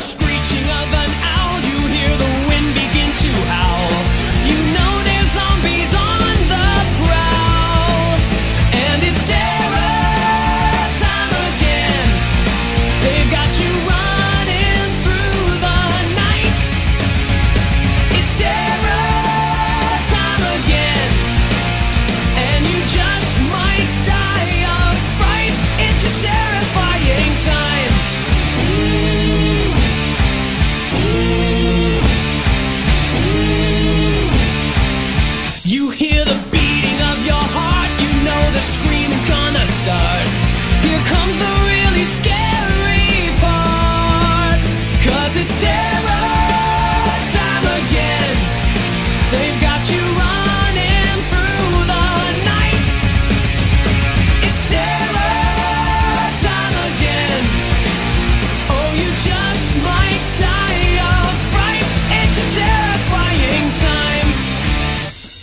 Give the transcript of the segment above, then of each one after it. screeching of an owl. You hear the wind begin to howl. You know there's zombies on the prowl. And it's terror time again. They've got you running through the night. It's terror time again. And you just might die of fright. It's a terrifying time. You hear the beating of your heart. You know the screaming's gonna start. Here comes the really scary part. 'Cause it's terror time again. They've got you running through the night. It's terror time again. Oh, you just might die of fright. It's a terrifying time.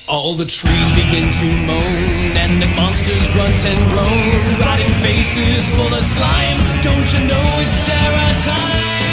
All the trees begin to moan, and the monsters grunt and groan. Rotting faces full of slime. Don't you know it's terror time?